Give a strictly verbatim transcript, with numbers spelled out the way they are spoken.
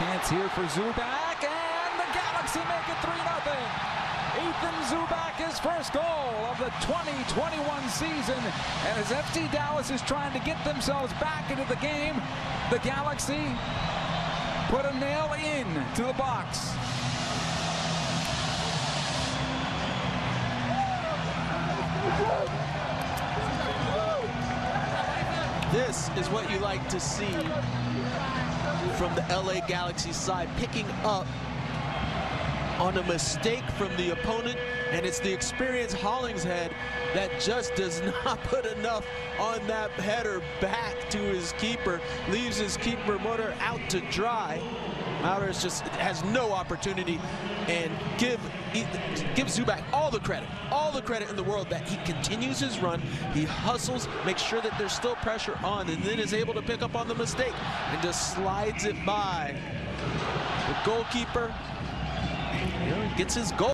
chance here for Zubak, and the Galaxy make it three nothing. Ethan Zubak, his first goal of the twenty twenty-one season, and as F C Dallas is trying to get themselves back into the game, the Galaxy put a nail in to the box. This is what you like to see from the L A Galaxy side, picking up on a mistake from the opponent, and it's the experienced Hollingshead that just does not put enough on that header back to his keeper, leaves his keeper Munner out to dry. Maurer just has no opportunity, and give give Zubak all the credit, all the credit in the world that he continues his run, he hustles, makes sure that there's still pressure on, and then is able to pick up on the mistake and just slides it by the goalkeeper. Gets his goal.